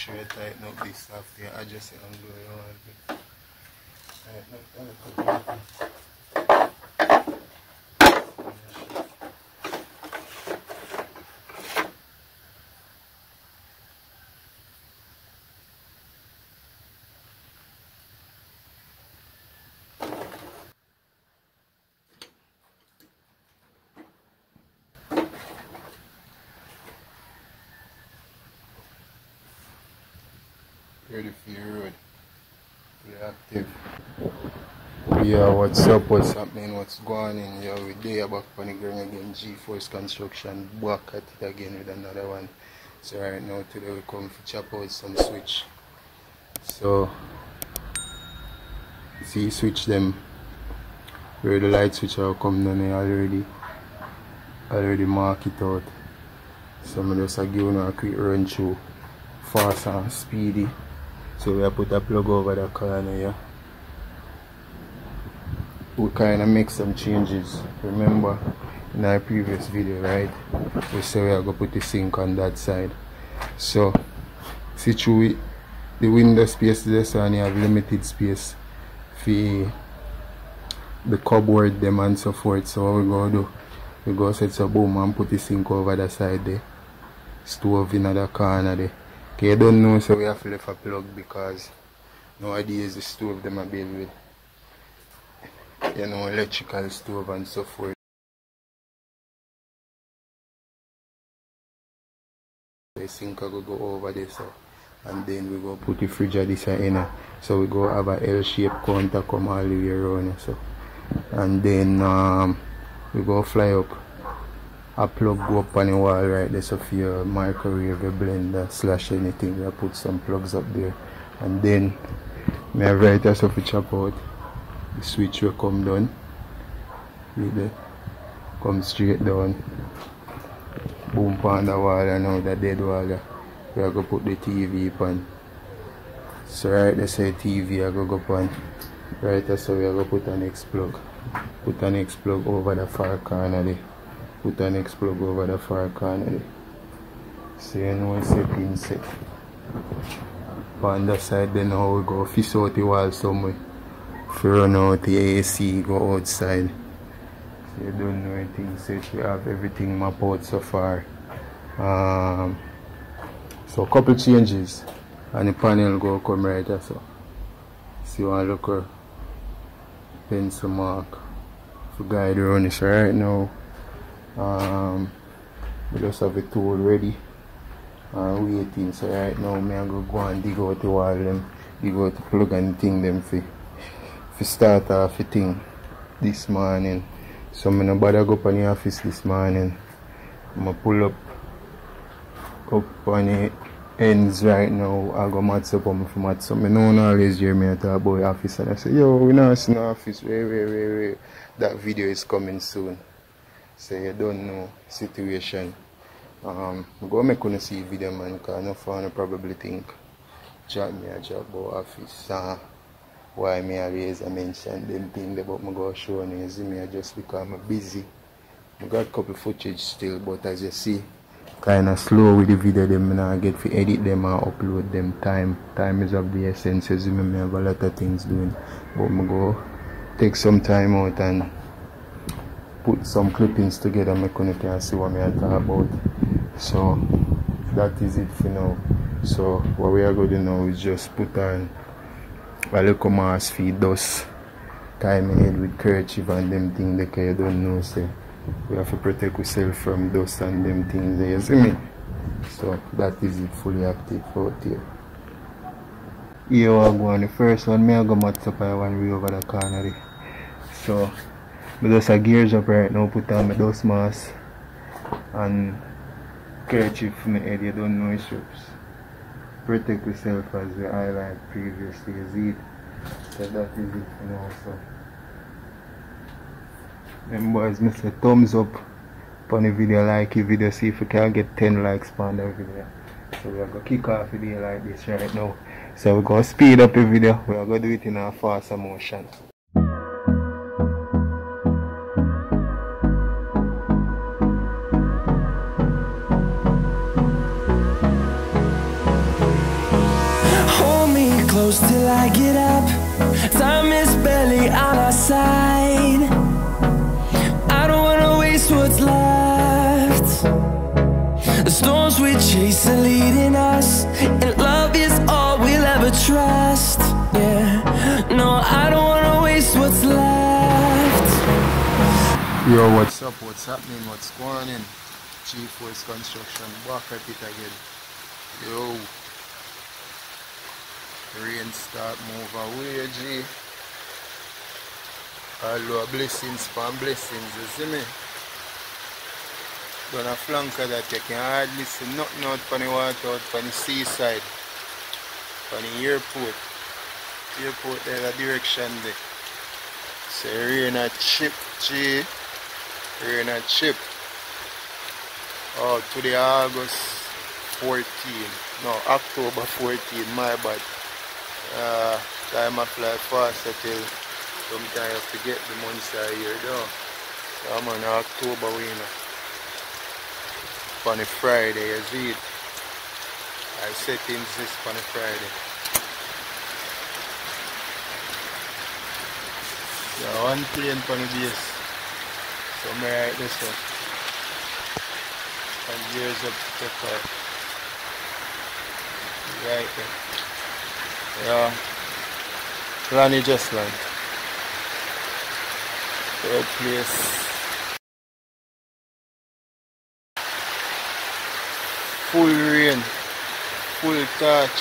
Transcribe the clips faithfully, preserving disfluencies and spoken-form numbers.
sure you tighten up this off there, adjust it and do your own bit. Tighten up everything. Ready for your road. Reactive. Yeah, what's up, what's happening, what's going in? Yeah, we're there back on the ground again. GForce Construction back at it again with another one. So right now today we come to chop out some switch. So see switch them where the light switch will come down here already. Already mark it out. So I'm just giving a quick run through. Fast and speedy. So we put a plug over the corner here. We kind of make some changes. Remember in our previous video, right? We said we are going to put the sink on that side. So, see through the window space there, so you have limited space for the cupboard them and so forth. So what we going to do? We go set some boom and put the sink over the side there. Stove in the corner there. Okay, I don't know, so we have to left a plug because nowadays the stove them are built with, you know, electrical stove and so forth. The sink will go over there, so, and then we go put the fridge at this end. So we go have a L-shaped counter come all the way around, so, and then um, we go fly up. A plug go up on the wall right there, so for your microwave, your blender, slash anything, we put some plugs up there. And then we have right there, so we chop out the switch will come down, the, come straight down, boom on the wall, and now the dead wall there. We are going to put the T V pan. So right there, so the T V I go go pan. Right there, so we are going to put an X plug. Put an X plug over the far corner there. Put an X plug over the far corner. So you know it's a pin set. On the side then how we go fish out the wall somewhere. If you run out the A C go outside. So you don't know anything set. We have everything mapped out so far. Um, so a couple changes and the panel go come right here. So see one look pencil mark for guide around this right now. Um we just have a tool ready and waiting. So right now me I go go and dig out the wall them, dig out the plug and thing them for for start off the thing this morning. So me no bother go up on the office this morning. I'ma pull up up on the ends right now. I go match up on me for match up. Me no one always hear me at talk about the office and I say, yo, we not see no office, wait, wait, wait, wait. That video is coming soon. So you don't know situation. Um go make gonna see video man cause no fun probably think chat me a job about office uh, why me always I mention them thing about me go show you see me just because I'm busy. I got a couple footage still but as you see kinda slow with the video them and I get to edit them and upload them. Time time is of the essence, as you me have a lot of things doing. But me go take some time out and put some clippings together my community and see what I talk about. So that is it for now. So what we are going to do now is just put on a little mask for dust time ahead with kerchief and them things that you don't know say we have to protect ourselves from dust and them things there, you see me? So that is it fully active out here. Here I go on the first one, I go match up on one way over the corner there. So I just a gears up right now, put on my dust mask and kerchief for my head, you don't know it shops. Protect yourself as we highlighted previously, you see. So that is it for now, so. Remember as I said, thumbs up on the video, like the video, see if we can get ten likes on the video. So we are going to kick off the video like this right now. So we are going to speed up the video, we are going to do it in a faster motion. I get up, time is barely on our side. I don't wanna waste what's left. The storms we chase are leading us, and love is all we'll ever trust. Yeah, no, I don't wanna waste what's left. Yo, what's up, what's happening, what's going on? GForce Construction, back at it again. Yo, rain start move away, G. All our blessings for blessings, you see me? Gonna flank that you can hardly see nothing out from the water, out from the seaside, from the airport. The airport there, the direction there. So rain a chip, G. Rain a chip. Oh, today August fourteenth, no, October fourteenth, my bad. Uh, time I fly faster till sometimes I have to get the months out of here, though. So I'm on October, we know. On a Friday, you see it. I set in this on a Friday. So one plane on the base. Somewhere like this one. And years up to the top. Right there. Yeah. Lonnie just land. Third place. Full rain. Full touch.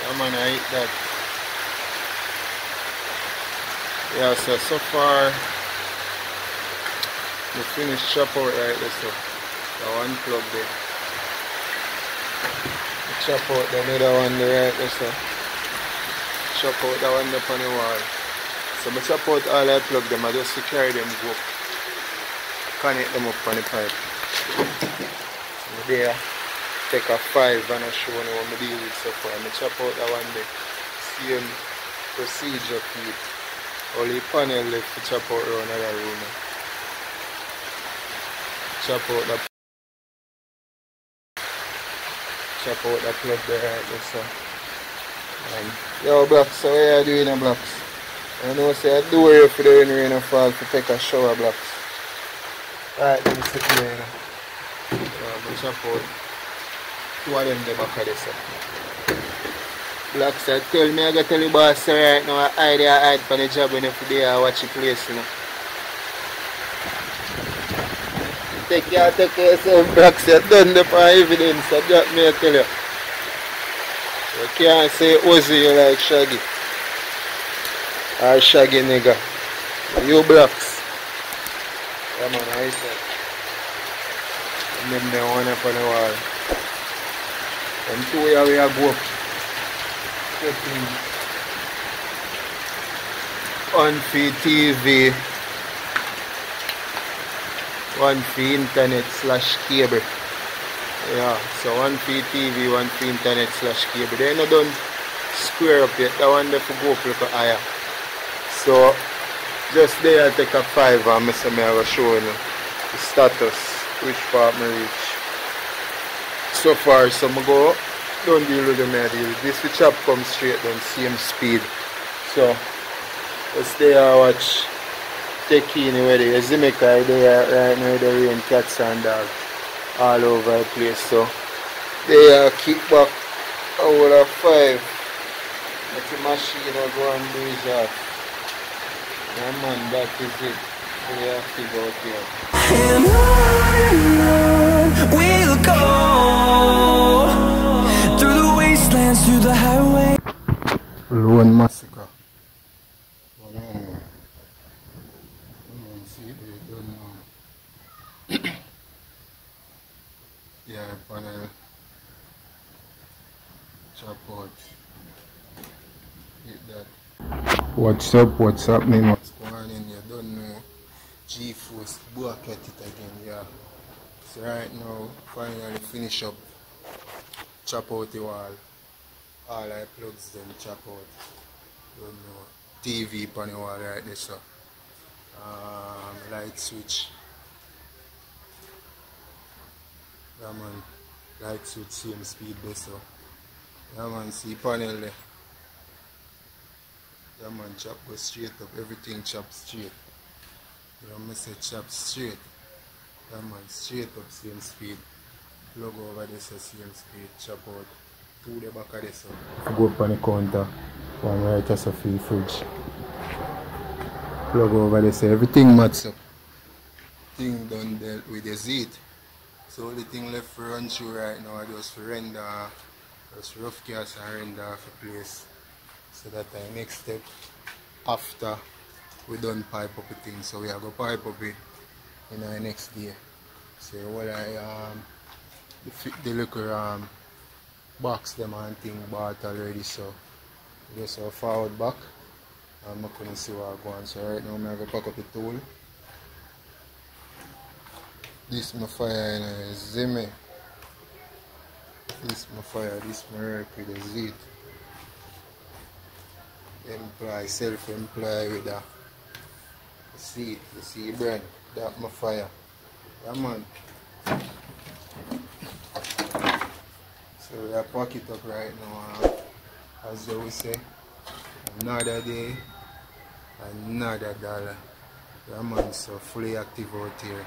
Yeah, man, I hate that. Yeah, so so far. The finished chop out right there, so the one plug there. The chop out the middle one there right there, so chop out the one up on the wall. So I chop out all I plug them, I just to carry them go up. Connect them up on the pipe. So there, take a five and I show you what I deal with so far. I chop out the one there. Same procedure for it. Only panel left to chop out around the room. Chop out the chop out the plug there right there, so. And, yo blocks, so what are you doing in blocks? I know say I do worry if you don't rain and fall to take a shower blocks. Alright, let me sit there now. So I'm gonna chop out two of them the back of this. Blocks, I tell me I gotta tell you boss right now I hide I hide for the job when every day I watch the place, you know. Take care, take care of some blocks, you're done there for evidence, I got me to tell you. You can't say Ozzy, you like Shaggy. Or Shaggy nigga. You blocks. Come on, I said. Them the one up on the wall. Them two here we are go. On free T V. One for internet slash cable. Yeah, so one for T V, one for internet slash cable. They're not done square up yet. That one there for go up little higher. So just there I take a five and I say I will show you the status, which part I reach. So far some go don't deal with them, I deal with this. The chop comes straight down, same speed. So just there I watch. Take in where they are Zimikai, they are right now they rain cats and dogs all over the place, so they are kick back over five. Let the machine go and do his off. Yeah man, that is it. We have to go here. And on we'll go through the wastelands, through the highway. Lone massacre. Yeah, panel chop out. Hit that. What's up, what's happening? What's going on? You don't know. GForce back at it again, yeah. So right now, finally finish up. Chop out the wall. All I plugs them chop out. Don't know. T V panel wall right there, so um, light switch. Yeah man, light switch same speed there, so Yeah man, see panel there. Yeah man, chop go straight up, everything chop straight. Yeah man, say chop straight. Yeah man, straight up, same speed. Plug over this, same speed, chop out. To the back of this up. Go up on the counter, one right as a free fridge. Plug over this, everything match up. Thing done dealt with the seat. So the thing left for run through right now, I just render, just rough cast and render off the place. So that the next step after we done pipe up the thing, so we are going to pipe up it in the next day. So what I um the, the little um box them and thing bought already, so just so forward back and I couldn't see what I'm going. So right now I'm going to pack up the tool. This my fire in a Zimmy. This my fire, this my work with a Z. Employ, self-employ with a seed, the seed brand. That my fire. Yeah man. So we are pack it up right now. As we say, another day, another dollar. Yeah man, so fully active out here.